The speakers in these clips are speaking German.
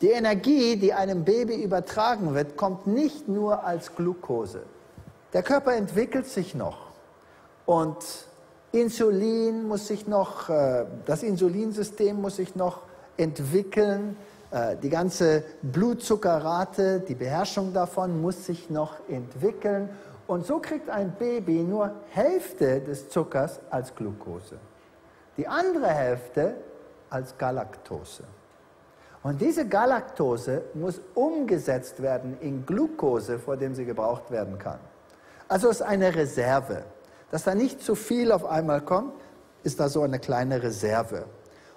Die Energie, die einem Baby übertragen wird, kommt nicht nur als Glucose. Der Körper entwickelt sich noch und Insulin muss sich noch, das Insulinsystem muss sich noch entwickeln, die ganze Blutzuckerrate, die Beherrschung davon muss sich noch entwickeln und so kriegt ein Baby nur Hälfte des Zuckers als Glucose, die andere Hälfte als Galaktose. Und diese Galaktose muss umgesetzt werden in Glucose, vor dem sie gebraucht werden kann. Also ist eine Reserve. Dass da nicht zu viel auf einmal kommt, ist da so eine kleine Reserve.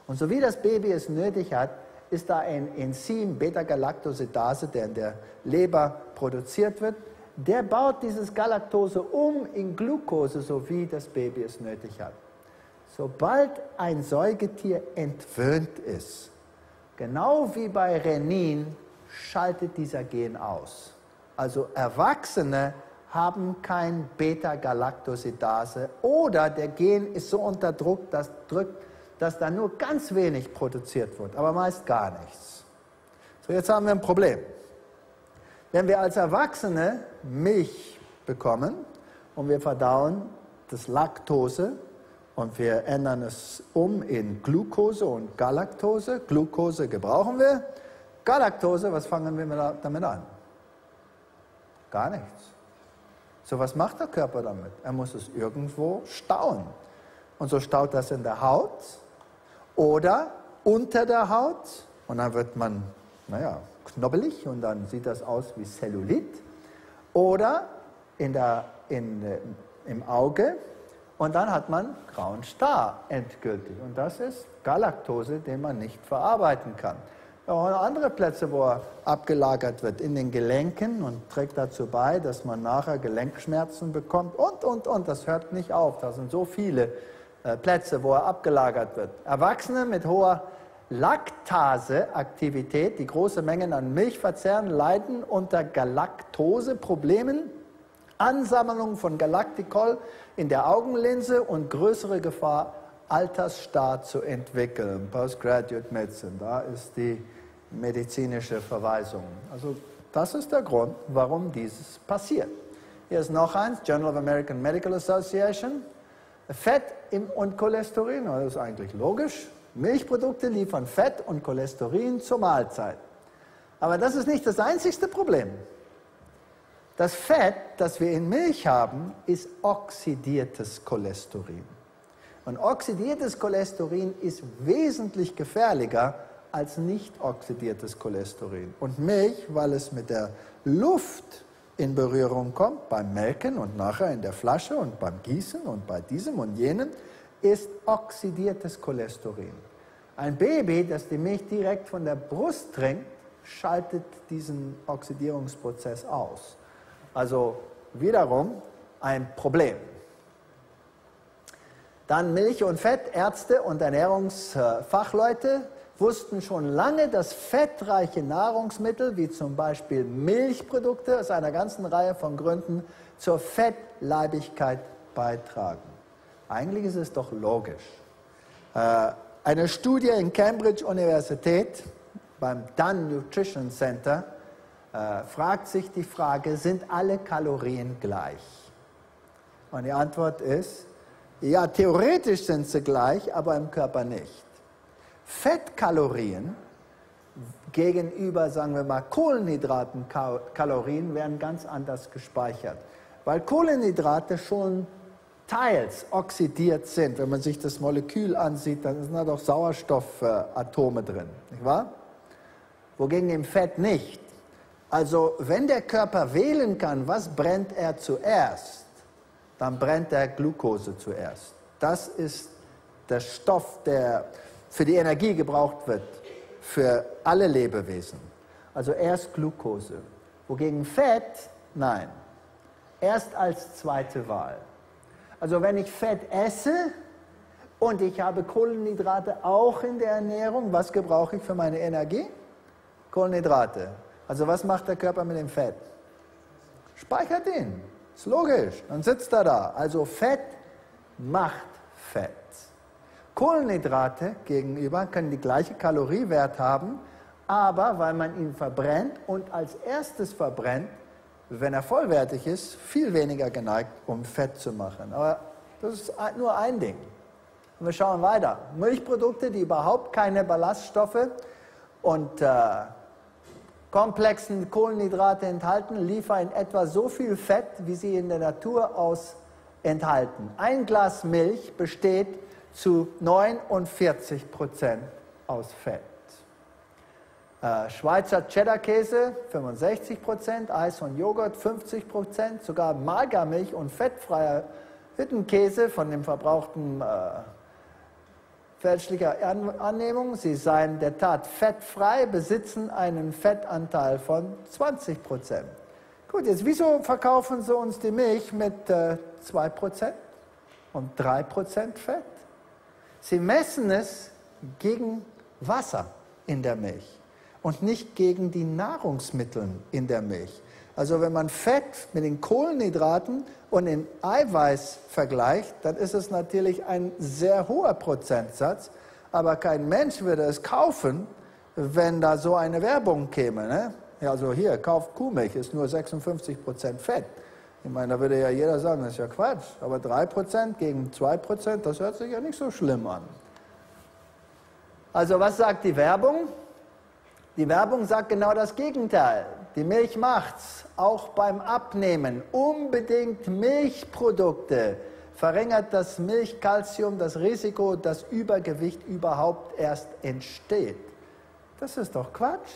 Und so wie das Baby es nötig hat, ist da ein Enzym, Beta-Galaktosidase, der in der Leber produziert wird, der baut dieses Galaktose um in Glucose, so wie das Baby es nötig hat. Sobald ein Säugetier entwöhnt ist, genau wie bei Renin, schaltet dieser Gen aus. Also Erwachsene haben kein Beta-Galaktosidase oder der Gen ist so unter Druck, dass da nur ganz wenig produziert wird, aber meist gar nichts. So, jetzt haben wir ein Problem. Wenn wir als Erwachsene Milch bekommen und wir verdauen das Laktose, und wir ändern es um in Glucose und Galaktose. Glucose gebrauchen wir. Galaktose, was fangen wir damit an? Gar nichts. So, was macht der Körper damit? Er muss es irgendwo stauen. Und so staut das in der Haut oder unter der Haut. Und dann wird man, naja, knobbelig und dann sieht das aus wie Zellulit. Oder im Auge. Und dann hat man grauen Star endgültig. Und das ist Galaktose, den man nicht verarbeiten kann. Auch andere Plätze, wo er abgelagert wird, in den Gelenken und trägt dazu bei, dass man nachher Gelenkschmerzen bekommt und. Das hört nicht auf. Da sind so viele Plätze, wo er abgelagert wird. Erwachsene mit hoher Laktaseaktivität, die große Mengen an Milch verzehren, leiden unter Galaktoseproblemen. Ansammlung von Galaktikol in der Augenlinse und größere Gefahr, Altersstar zu entwickeln. Postgraduate Medicine, da ist die medizinische Verweisung. Also das ist der Grund, warum dieses passiert. Hier ist noch eins, Journal of American Medical Association. Fett und Cholesterin, das ist eigentlich logisch. Milchprodukte liefern Fett und Cholesterin zur Mahlzeit. Aber das ist nicht das einzigste Problem. Das Fett, das wir in Milch haben, ist oxidiertes Cholesterin. Und oxidiertes Cholesterin ist wesentlich gefährlicher als nicht oxidiertes Cholesterin. Und Milch, weil es mit der Luft in Berührung kommt, beim Melken und nachher in der Flasche und beim Gießen und bei diesem und jenem, ist oxidiertes Cholesterin. Ein Baby, das die Milch direkt von der Brust trinkt, schaltet diesen Oxidierungsprozess aus. Also wiederum ein Problem. Dann Milch und Fett. Ärzte und Ernährungsfachleute wussten schon lange, dass fettreiche Nahrungsmittel, wie zum Beispiel Milchprodukte, aus einer ganzen Reihe von Gründen zur Fettleibigkeit beitragen. Eigentlich ist es doch logisch. Eine Studie in Cambridge Universität beim Dunn Nutrition Center fragt sich die Frage, sind alle Kalorien gleich? Und die Antwort ist, ja, theoretisch sind sie gleich, aber im Körper nicht. Fettkalorien gegenüber, sagen wir mal, Kohlenhydratenkalorien werden ganz anders gespeichert, weil Kohlenhydrate schon teils oxidiert sind. Wenn man sich das Molekül ansieht, dann sind da doch Sauerstoffatome drin, nicht wahr? Wogegen im Fett nicht. Also, wenn der Körper wählen kann, was brennt er zuerst, dann brennt er Glucose zuerst. Das ist der Stoff, der für die Energie gebraucht wird, für alle Lebewesen. Also erst Glucose. Wogegen Fett, nein. Erst als zweite Wahl. Also, wenn ich Fett esse und ich habe Kohlenhydrate auch in der Ernährung, was gebrauche ich für meine Energie? Kohlenhydrate. Also was macht der Körper mit dem Fett? Speichert ihn. Ist logisch. Dann sitzt er da. Also Fett macht Fett. Kohlenhydrate gegenüber können die gleiche Kaloriewert haben, aber weil man ihn verbrennt und als erstes verbrennt, wenn er vollwertig ist, viel weniger geneigt, um Fett zu machen. Aber das ist nur ein Ding. Und wir schauen weiter. Milchprodukte, die überhaupt keine Ballaststoffe und komplexen Kohlenhydrate enthalten, liefern in etwa so viel Fett, wie sie in der Natur aus enthalten. Ein Glas Milch besteht zu 49% aus Fett. Schweizer Cheddar-Käse 65%, Eis und Joghurt 50%, sogar Magermilch und fettfreier Hüttenkäse von dem verbrauchten fälschlicher Annehmung, sie seien der Tat fettfrei, besitzen einen Fettanteil von 20%. Gut, jetzt wieso verkaufen sie uns die Milch mit 2% und 3% Fett? Sie messen es gegen Wasser in der Milch und nicht gegen die Nahrungsmittel in der Milch. Also wenn man Fett mit den Kohlenhydraten und den Eiweiß vergleicht, dann ist es natürlich ein sehr hoher Prozentsatz, aber kein Mensch würde es kaufen, wenn da so eine Werbung käme, ne? Ja, also hier, kauft Kuhmilch, ist nur 56% Fett. Ich meine, da würde ja jeder sagen, das ist ja Quatsch, aber 3% gegen 2%, das hört sich ja nicht so schlimm an. Also was sagt die Werbung? Die Werbung sagt genau das Gegenteil. Die Milch macht's, auch beim Abnehmen. Unbedingt Milchprodukte verringert das Milchkalzium das Risiko, dass Übergewicht überhaupt erst entsteht. Das ist doch Quatsch.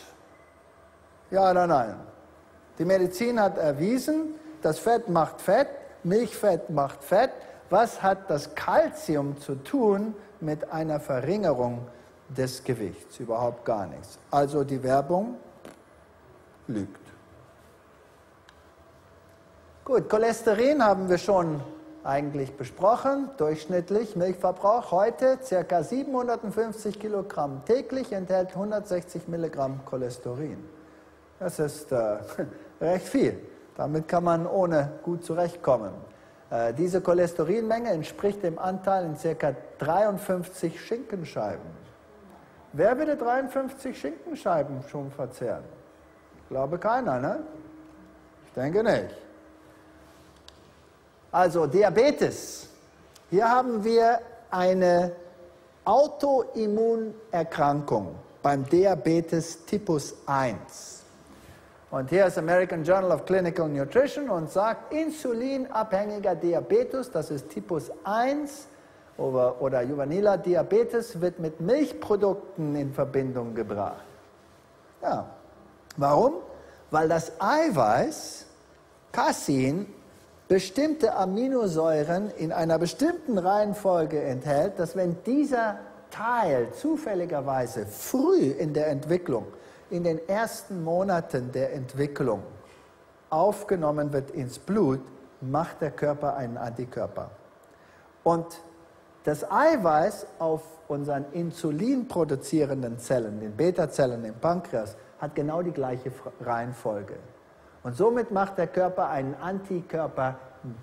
Ja oder nein? Die Medizin hat erwiesen, das Fett macht Fett, Milchfett macht Fett. Was hat das Kalzium zu tun mit einer Verringerung des Gewichts? Überhaupt gar nichts. Also die Werbung lügt. Gut, Cholesterin haben wir schon eigentlich besprochen. Durchschnittlich Milchverbrauch heute ca. 750 Kilogramm täglich, enthält 160 Milligramm Cholesterin. Das ist recht viel. Damit kann man ohne gut zurechtkommen. Diese Cholesterinmenge entspricht dem Anteil in ca. 53 Schinkenscheiben. Wer würde 53 Schinkenscheiben schon verzehren? Ich glaube keiner, ne? Ich denke nicht. Also Diabetes. Hier haben wir eine Autoimmunerkrankung beim Diabetes Typus 1. Und hier ist American Journal of Clinical Nutrition und sagt, insulinabhängiger Diabetes, das ist Typus 1, oder juveniler Diabetes wird mit Milchprodukten in Verbindung gebracht. Ja, warum? Weil das Eiweiß, Kasein, bestimmte Aminosäuren in einer bestimmten Reihenfolge enthält, dass wenn dieser Teil zufälligerweise früh in der Entwicklung, in den ersten Monaten der Entwicklung aufgenommen wird ins Blut, macht der Körper einen Antikörper. Und das Eiweiß auf unseren insulinproduzierenden Zellen, den Beta-Zellen im Pankreas, hat genau die gleiche Reihenfolge. Und somit macht der Körper einen Antikörper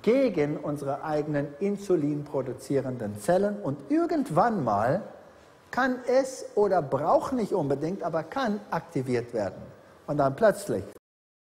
gegen unsere eigenen insulinproduzierenden Zellen. Und irgendwann mal kann es, oder braucht nicht unbedingt, aber kann aktiviert werden. Und dann plötzlich